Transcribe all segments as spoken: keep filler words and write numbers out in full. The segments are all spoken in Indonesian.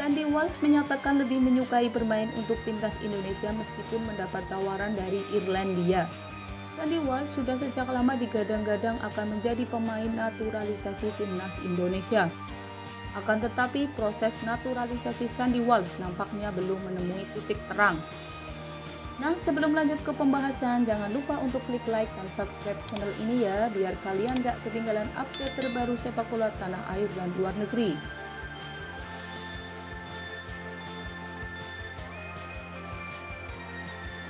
Sandy Walsh menyatakan lebih menyukai bermain untuk timnas Indonesia meskipun mendapat tawaran dari Irlandia. Sandy Walsh sudah sejak lama digadang-gadang akan menjadi pemain naturalisasi timnas Indonesia. Akan tetapi proses naturalisasi Sandy Walsh nampaknya belum menemui titik terang. Nah, sebelum lanjut ke pembahasan, jangan lupa untuk klik like dan subscribe channel ini ya, biar kalian gak ketinggalan update terbaru sepak bola tanah air dan luar negeri.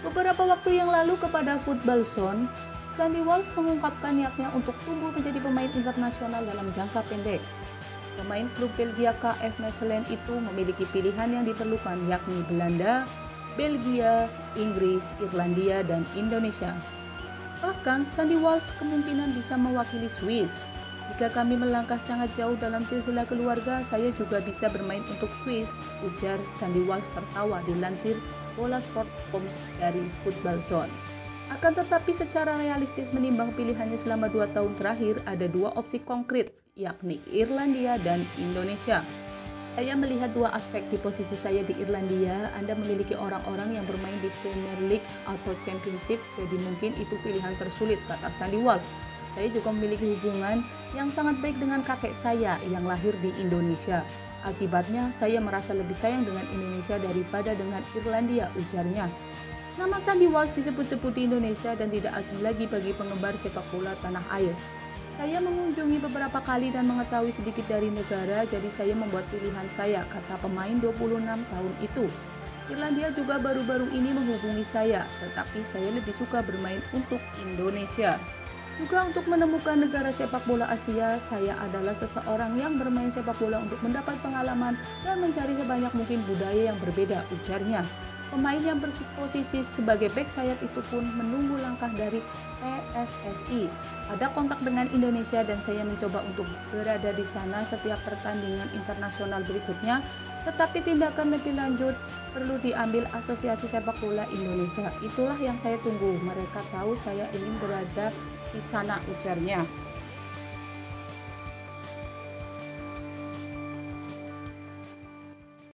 Beberapa waktu yang lalu kepada Voetbalzone, Sandy Walsh mengungkapkan niatnya untuk tumbuh menjadi pemain internasional dalam jangka pendek. Pemain klub Belgia K V Mechelen itu memiliki pilihan yang diperlukan, yakni Belanda, Belgia, Inggris, Irlandia, dan Indonesia. Bahkan Sandy Walsh kemungkinan bisa mewakili Swiss. Jika kami melangkah sangat jauh dalam silsilah keluarga, saya juga bisa bermain untuk Swiss, ujar Sandy Walsh tertawa dilansir bola sport dot com dari Voetbalzone. Akan tetapi secara realistis menimbang pilihannya selama dua tahun terakhir, ada dua opsi konkret, yakni Irlandia dan Indonesia. Saya melihat dua aspek di posisi saya di Irlandia, Anda memiliki orang-orang yang bermain di Premier League atau Championship, jadi mungkin itu pilihan tersulit, kata Sandy Walsh. Saya juga memiliki hubungan yang sangat baik dengan kakek saya yang lahir di Indonesia. Akibatnya, saya merasa lebih sayang dengan Indonesia daripada dengan Irlandia, ujarnya. Nama Sandy Walsh disebut-sebut di Indonesia dan tidak asing lagi bagi penggemar sepak bola tanah air. Saya mengunjungi beberapa kali dan mengetahui sedikit dari negara, jadi saya membuat pilihan saya, kata pemain dua puluh enam tahun itu. Irlandia juga baru-baru ini menghubungi saya, tetapi saya lebih suka bermain untuk Indonesia. Juga untuk menemukan negara sepak bola Asia, saya adalah seseorang yang bermain sepak bola untuk mendapat pengalaman dan mencari sebanyak mungkin budaya yang berbeda, ujarnya. Pemain yang berposisi sebagai bek sayap itu pun menunggu langkah dari P S S I. Ada kontak dengan Indonesia dan saya mencoba untuk berada di sana setiap pertandingan internasional berikutnya, tetapi tindakan lebih lanjut perlu diambil Asosiasi Sepak Bola Indonesia. Itulah yang saya tunggu, mereka tahu saya ingin berada di sana, ujarnya.